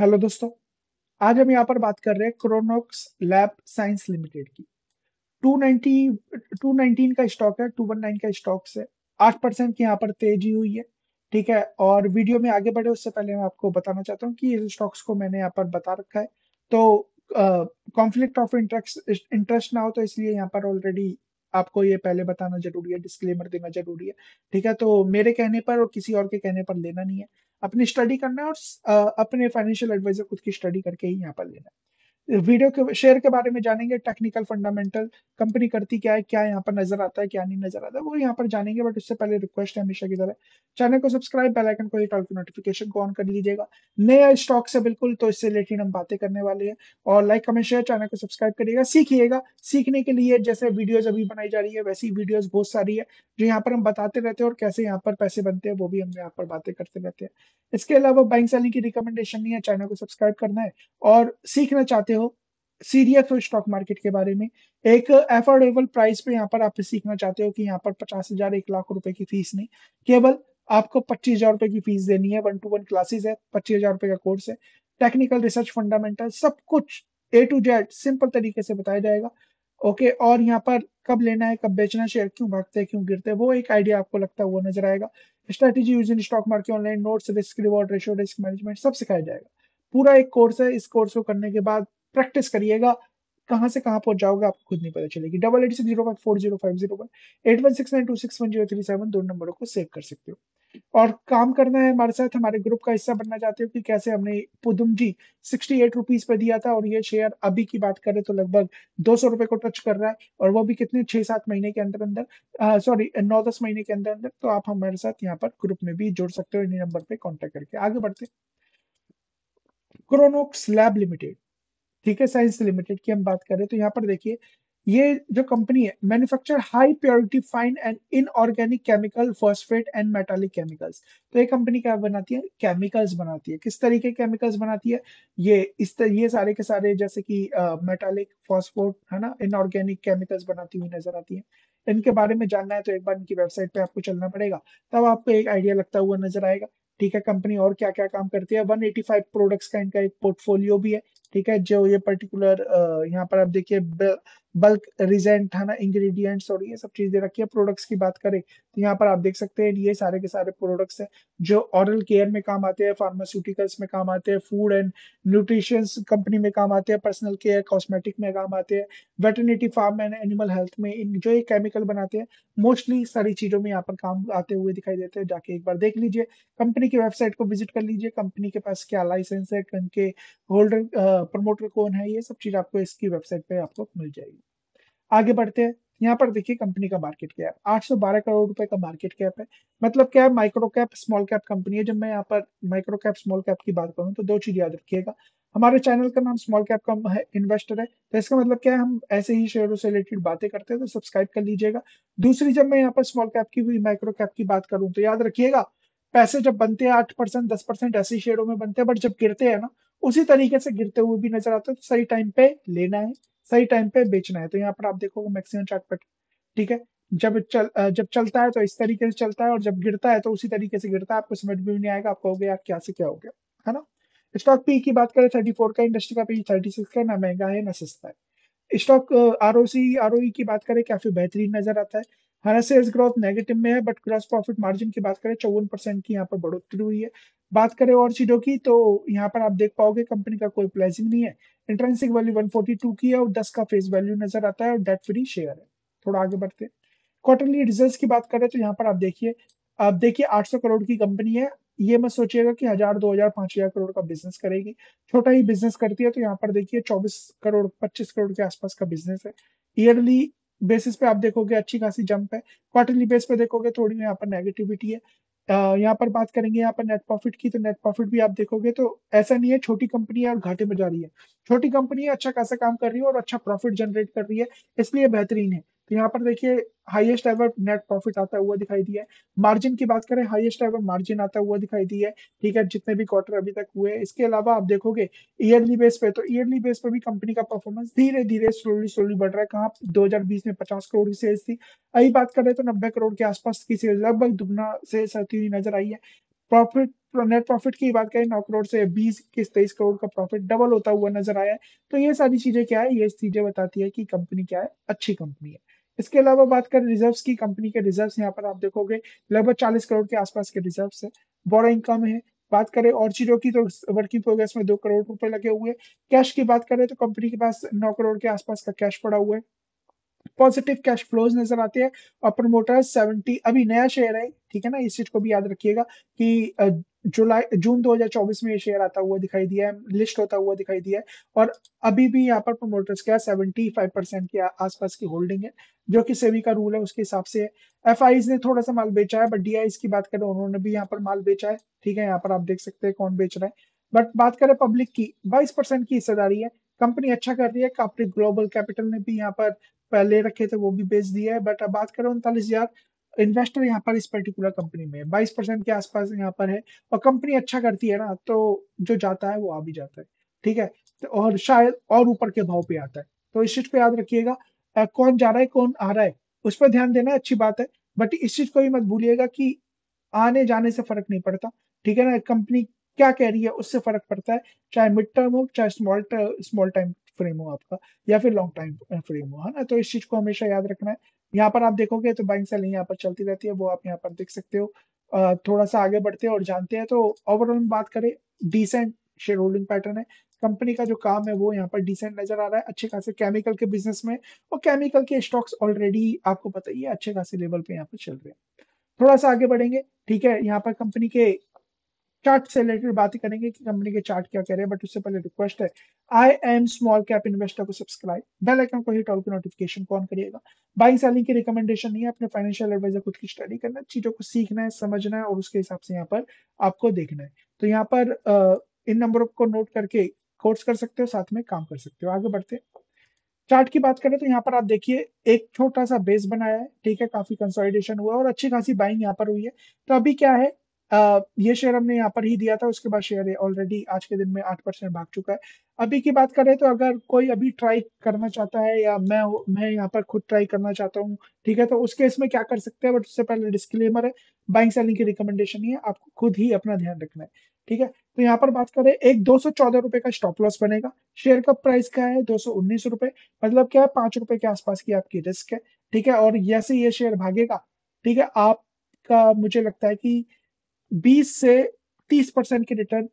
Hello दोस्तों, आज हम यहाँ पर बात कर रहे हैं क्रोनॉक्स लैब साइंस लिमिटेड की। 219 का स्टॉक है, 219 का स्टॉक है। 8% की यहाँ पर तेजी हुई है, ठीक है। और वीडियो में आगे बढ़े उससे पहले मैं आपको बताना चाहता हूँ कि इस स्टॉक्स को मैंने यहाँ पर बता रखा है, तो कॉन्फ्लिक्ट ऑफ इंटरेस्ट ना हो, तो इसलिए यहाँ पर ऑलरेडी आपको ये पहले बताना जरूरी है, डिस्क्लेमर देना जरूरी है, ठीक है। तो मेरे कहने पर और किसी और के कहने पर लेना नहीं है, अपनी स्टडी करना है और अपने फाइनेंशियल एडवाइजर खुद की स्टडी करके ही यहाँ पर लेना है। वीडियो के शेयर के बारे में जानेंगे, टेक्निकल फंडामेंटल, कंपनी करती क्या है, क्या यहाँ पर नजर आता है, क्या नहीं नजर आता है, वो यहाँ पर जानेंगे। बट उससे पहले रिक्वेस्ट है हमेशा की तरह चैनल को सब्सक्राइब, बेल आइकन को हिट करके नोटिफिकेशन को ऑन कर लीजिएगा। नया स्टॉक से बिल्कुल, तो इससे रिलेटेड हम बातें करने वाले हैं। और लाइक कमेंट शेयर, चैनल को सब्सक्राइब करिएगा, सीखिएगा। सीखने के लिए जैसे वीडियोज अभी बनाई जा रही है, वैसी वीडियोज बहुत सारी है जो यहाँ पर हम बताते रहते हैं, और कैसे यहाँ पर पैसे बनते हैं वो भी हम यहाँ पर बातें करते रहते हैं। इसके अलावा बाइंग सेलिंग की रिकमेंडेशन नहीं है, चैनल को सब्सक्राइब करना है। और सीखना चाहते हो, सीरियस हो स्टॉक मार्केट के बारे में, एक एफोर्डेबल प्राइस पे यहाँ पर आप सीखना चाहते हो कि यहाँ पर 50,000 1 लाख रुपए की फीस नहीं, केवल आपको 25,000 रुपए की फीस देनी है। 1-to-1 क्लासेस है, 25,000 रुपए का कोर्स है, टेक्निकल रिसर्च फंडामेंटल सब कुछ A to Z सिंपल तरीके से बताया जाएगा, ओके। और यहाँ पर कब लेना है, कब बेचना, शेयर क्यों भागते हैं, क्यों गिरते हैं, वो एक आइडिया आपको लगता है वो नजर आएगा। Strategy use in stock market, online notes, risk reward ratio, risk management सब सिखाया जाएगा। पूरा एक कोर्स है, इस कोर्स को करने के बाद प्रैक्टिस करिएगा, कहां से कहां पहुंच जाओगे आपको खुद नहीं पता चलेगी। 886040508169261037 दो नंबरों को सेव कर सकते हो। और काम करना है हमारे साथ, हमारे ग्रुप का हिस्सा बनना चाहते हो कि कैसे हमने पुदुम जी 68 रुपीज पर दिया था, और ये शेयर अभी की बात करें तो लगभग 200 रुपए को टच कर रहा है, और वो भी कितने 6-7 महीने के अंदर अंदर, सॉरी 9-10 महीने के अंदर अंदर। तो आप हमारे साथ यहाँ पर ग्रुप में भी जुड़ सकते हो, इन्हीं नंबर पर कॉन्टेक्ट करके। आगे बढ़ते, क्रोनॉक्स लैब लिमिटेड, ठीक है, साइंस लिमिटेड की हम बात करें तो यहाँ पर देखिए, ये जो कंपनी है manufacture high purity fine and inorganic chemical, phosphate and metallic chemicals. तो ये कंपनी क्या बनाती है, केमिकल्स बनाती है। किस तरीके केमिकल्स बनाती है, ये सारे के सारे जैसे कि मेटालिक, फॉस्फोट, है ना, इनऑर्गेनिक केमिकल्स बनाती हुई नजर आती है। इनके बारे में जानना है तो एक बार इनकी वेबसाइट पे आपको चलना पड़ेगा, तब आपको एक आइडिया लगता हुआ नजर आएगा, ठीक है। कंपनी और क्या क्या काम करती है, 185 प्रोडक्ट्स का इनका एक पोर्टफोलियो भी है, ठीक है। जो ये पर्टिकुलर यहाँ पर आप देखिए, बल्क रिजेंट, है ना, इंग्रेडिएंट्स और ये सब चीज दे रखी है। प्रोडक्ट्स की बात करें तो यहाँ पर आप देख सकते हैं ये सारे के सारे प्रोडक्ट्स हैं जो ऑरल केयर में काम आते हैं, फार्मास्यूटिकल्स में काम आते हैं, फूड एंड न्यूट्रिशंस कंपनी में काम आते हैं, पर्सनल केयर कॉस्मेटिक में काम आते हैं, veterinary farm and animal health में। इन जो ये केमिकल बनाते हैं मोस्टली सारी चीजों में यहाँ पर काम आते हुए दिखाई देते हैं। जाके एक बार देख लीजिए, कंपनी की वेबसाइट को विजिट कर लीजिए, कंपनी के पास क्या लाइसेंस है, उनके होल्डर प्रमोटर कौन है, ये सब चीज आपको इसकी वेबसाइट पे आपको मिल जाएगी। आगे बढ़ते हैं, यहाँ पर देखिए कंपनी का मार्केट कैप 812 करोड़ रुपए का मार्केट कैप है। मतलब क्या है, micro cap small cap company है। जब मैं यहाँ पर माइक्रो कैप स्मॉल कैप की बात करूँ तो दो चीज याद रखिएगा, हमारे चैनल का नाम स्मॉल कैप का है, इन्वेस्टर है, तो इसका मतलब क्या है, हम ऐसे ही शेयरों से रिलेटेड बातें करते हैं, तो सब्सक्राइब कर लीजिएगा। दूसरी, जब मैं यहाँ पर स्मॉल कैप की भी माइक्रो कैप की बात करूँ तो याद रखिएगा, पैसे जब बनते हैं 8% 10% ऐसे शेयरों में बनते हैं, बट जब गिरते हैं ना उसी तरीके से गिरते हुए भी नजर आते हैं। तो सही टाइम पे लेना है, सही टाइम पे बेचना है। तो यहाँ पर आप देखोगे मैक्सिमम चार्ट पर, ठीक है, जब चलता है तो इस तरीके से चलता है, और जब गिरता है तो उसी तरीके से गिरता है। आपको समझ भी नहीं आएगा, आप कहोगे यार क्या से क्या हो गया, है ना। स्टॉक पी की बात करें 34 का, इंडस्ट्री का पी 36 का, ना महंगा है ना सस्ता है। स्टॉक ROE की बात करें काफी बेहतरीन नजर आता है। हमारा सेल्स ग्रोथ नेगेटिव में है, बट ग्रॉस प्रॉफिट मार्जिन की बात करें 54% की यहाँ पर बढ़ोतरी हुई है। बात करें और चीजों की तो यहाँ पर आप देख पाओगे कंपनी का कोई प्लेजिंग नहीं है, इंट्रेंसिक वैल्यू 142 की है और 10 का फेस वैल्यू नजर आता है, और डेट फ्री शेयर है। थोड़ा आगे बढ़ते हैं, क्वार्टरली रिजल्ट्स की बात करें तो यहाँ पर आप देखिए 800 करोड़ की कंपनी है। ये मत सोचिएगा कि 1000, 2000, 5000 करोड़ का बिजनेस करेगी, छोटा ही बिजनेस करती है। तो यहाँ पर देखिए 24-25 करोड़ के आसपास का बिजनेस है। ईयरली बेसिस पे आप देखोगे अच्छी खासी जंप है, क्वार्टरली बेस पे देखोगे थोड़ी यहाँ पर नेगेटिविटी है। यहाँ पर बात करेंगे यहाँ पर नेट प्रॉफिट की, तो नेट प्रॉफिट भी आप देखोगे तो ऐसा नहीं है छोटी कंपनी है और घाटे में जा रही है। छोटी कंपनी है, अच्छा खासा काम कर रही है और अच्छा प्रॉफिट जनरेट कर रही है, इसलिए बेहतरीन है। तो यहाँ पर देखिए हाईएस्ट एवर नेट प्रॉफिट आता हुआ दिखाई दिया है। मार्जिन की बात करें, हाईएस्ट एवर मार्जिन आता हुआ दिखाई दिया है, ठीक है, जितने भी क्वार्टर अभी तक हुए। इसके अलावा आप देखोगे ईयरली बेस पे, तो ईयरली बेस पे भी कंपनी का परफॉर्मेंस धीरे धीरे स्लोली बढ़ रहा है। कहाँ 2020 में 50 करोड़ की सेल्स थी, अभी बात करें तो 90 करोड़ के आसपास की सेल्स, लगभग दुगना सेल्स आती हुई नजर आई है। प्रॉफिट तो नेट प्रॉफिट की बात करें 9 करोड़ से 23 करोड़ का प्रॉफिट डबल होता हुआ नजर आया है। तो ये सारी चीजें क्या है, ये चीजें बताती है कि कंपनी क्या है, अच्छी कंपनी है। इसके अलावा बात करें रिजर्व्स की, कंपनी के रिजर्व्स यहाँ पर आप देखोगे लगभग 40 करोड़ के आसपास के रिजर्व्स है, बोरो इनकम है। बात करें और चीजों की तो वर्किंग प्रोग्रेस में 2 करोड़ रुपए लगे हुए। कैश की बात करें तो कंपनी के पास 9 करोड़ के आसपास का कैश पड़ा हुआ है। पॉजिटिव कैश फ्लोज नजर आते हैं और प्रमोटर्स 70, अभी नया शेयर है, ठीक है ना, इस चीज को भी याद रखिएगा कि जून 2024 में ये शेयर आता हुआ दिखाई दिया है, लिस्ट होता हुआ दिखाई दिया है, और अभी भी यहाँ पर प्रमोटर्स क्या 75% के आसपास की होल्डिंग है, जो कि सेबी का रूल है उसके हिसाब से है। एफआईज ने थोड़ा सा माल बेचा है, बट डीआईज की बात करें उन्होंने भी यहाँ पर माल बेचा है, ठीक है, यहाँ पर आप देख सकते हैं कौन बेच रहा है। बट बात करें पब्लिक की, 22% की हिस्सेदारी है, कंपनी अच्छा कर रही है। अपने ग्लोबल कैपिटल ने भी यहाँ पर पहले रखे थे वो भी बेच दिया है। बट अब बात करें 39,000 इन्वेस्टर यहाँ पर इस पर्टिकुलर कंपनी में 22% के आसपास यहाँ पर है, और कंपनी अच्छा करती है ना तो जो जाता है वो आ भी जाता है, ठीक है, तो और शायद और ऊपर के भाव पे आता है। तो इस चीज को याद रखिएगा, कौन जा रहा है कौन आ रहा है उस पर ध्यान देना, अच्छी बात है। बट इस चीज को भी मत भूलिएगा कि आने जाने से फर्क नहीं पड़ता, ठीक है ना, कंपनी क्या कह रही है उससे फर्क पड़ता है, चाहे मिड टर्म हो, चाहे स्मॉल टाइम फ्रेम हो आपका, या फिर लॉन्ग टाइम फ्रेम हो, है ना। तो इस चीज को हमेशा याद रखना है। यहाँ पर आप देखोगे तो बाइंग सेलिंग यहाँ पर चलती रहती है, वो आप यहाँ पर देख सकते हो। थोड़ा सा आगे बढ़ते हैं और जानते हैं तो ओवरऑल बात करें डिसेंट शेयर होल्डिंग पैटर्न है, कंपनी का जो काम है वो यहाँ पर डिसेंट नजर आ रहा है। अच्छे खासे केमिकल के बिजनेस में, और केमिकल के स्टॉक्स ऑलरेडी आपको पता ही है अच्छे खासे लेवल पे यहाँ पर चल रहे हैं। थोड़ा सा आगे बढ़ेंगे, ठीक है, यहाँ पर कंपनी के चार्ट से रिलेटेड बातें करेंगे कि कंपनी के चार्ट क्या कह रहे हैं। बट उससे पहले रिक्वेस्ट है, I am small cap investor को सब्सक्राइब, बेल आइकन को हिट, ऑल की नोटिफिकेशन ऑन करिएगा। बाइंग सेलिंग की रिकमेंडेशन नहीं है, अपने फाइनेंशियल एडवाइजर खुद की स्टडी करना, चीजों को सीखना है, समझना है, और उसके हिसाब से यहाँ पर आपको देखना है। तो यहाँ पर इन नंबरों को नोट करके कोर्स कर सकते हो, साथ में काम कर सकते हो। आगे बढ़ते हैं, चार्ट की बात करें तो यहाँ पर आप देखिए एक छोटा सा बेस बनाया है, ठीक है, काफी कंसोलिडेशन हुआ और अच्छी खासी बाइंग यहाँ पर हुई है। तो अभी क्या है, ये शेयर हमने यहाँ पर ही दिया था, उसके बाद शेयर ऑलरेडी आज के दिन में 8% भाग चुका है। अभी की बात करें तो अगर कोई अभी ट्राई करना चाहता है, या मैं यहाँ पर खुद ट्राई करना चाहता हूँ, ठीक है, तो उसके इसमें क्या कर सकते हैं। बट उससे पहले डिस्क्लेमर है, बाइंग सेलिंग की रिकमेंडेशन ही है, आपको खुद ही अपना ध्यान रखना है, ठीक है। तो यहाँ पर बात करें एक 214 रुपए का स्टॉप लॉस बनेगा, शेयर का प्राइस क्या है 219 रुपए, मतलब क्या है 5 रुपए के आसपास की आपकी रिस्क है, ठीक है। और जैसे ये शेयर भागेगा, ठीक है, आपका मुझे लगता है कि 20 से 30% के रिटर्न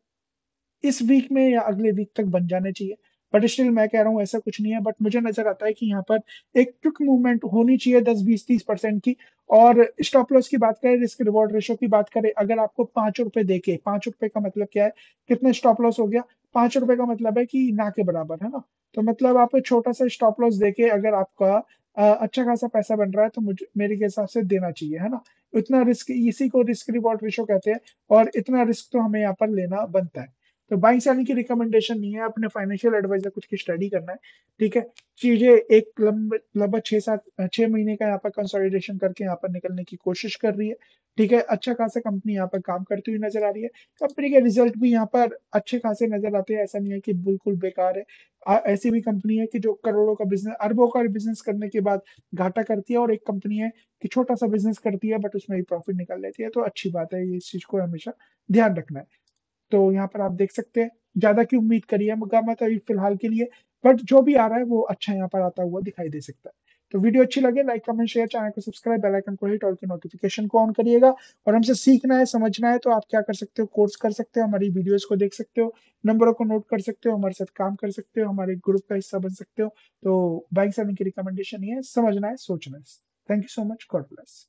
इस वीक में या अगले वीक तक बन जाने चाहिए। बट स्टिल मैं कह रहा हूँ ऐसा कुछ नहीं है, बट मुझे नजर आता है कि यहाँ पर एक क्विक मूवमेंट होनी चाहिए 10-20-30% की। और स्टॉप लॉस की बात करें, रिस्क रिवॉर्ड रेशियो की बात करें, अगर आपको 5 रुपए देके, 5 रुपए का मतलब क्या है, कितना स्टॉप लॉस हो गया, 5 रुपए का मतलब है कि ना के बराबर, है ना। तो मतलब आप छोटा सा स्टॉप लॉस देके अगर आपका अच्छा खासा पैसा बन रहा है तो मुझे मेरे के हिसाब से देना चाहिए, है ना। इतना रिस्क, इसी को रिस्क रिवॉर्ड रेशो कहते हैं, और इतना रिस्क तो हमें यहाँ पर लेना बनता है। तो बाइंग सेलिंग की रिकमेंडेशन नहीं है, अपने फाइनेंशियल एडवाइजर खुद की स्टडी करना है, ठीक है। चीजें एक लगभग 6 महीने का यहाँ पर कंसोलिडेशन करके यहाँ पर निकलने की कोशिश कर रही है, ठीक है। अच्छा खासा कंपनी यहाँ पर काम करती हुई नजर आ रही है, कंपनी के रिजल्ट भी यहाँ पर अच्छे खासे नजर आते हैं, ऐसा नहीं है कि बिल्कुल बेकार है। ऐसी भी कंपनी है कि जो करोड़ों का बिजनेस, अरबों का बिजनेस करने के बाद घाटा करती है, और एक कंपनी है कि छोटा सा बिजनेस करती है बट उसमें भी प्रॉफिट निकाल लेती है, तो अच्छी बात है, इस चीज को हमेशा ध्यान रखना है। तो यहाँ पर आप देख सकते हैं, ज्यादा की उम्मीद करिए मत अभी फिलहाल के लिए, बट जो भी आ रहा है वो अच्छा यहाँ पर आता हुआ दिखाई दे सकता है। तो वीडियो अच्छी लगे लाइक कमेंट शेयर, चैनल को सब्सक्राइब, बेल आइकन को हिट, ऑल की नोटिफिकेशन को ऑन करिएगा। और हमसे सीखना है, समझना है, तो आप क्या कर सकते हो, कोर्स कर सकते हो, हमारी वीडियोस को देख सकते हो, नंबरों को नोट कर सकते हो, हमारे साथ काम कर सकते हो, हमारे ग्रुप का हिस्सा बन सकते हो। तो बाइंग सेलिंग की रिकमेंडेशन ये है, समझना है, सोचना है। Thank you so much, God bless.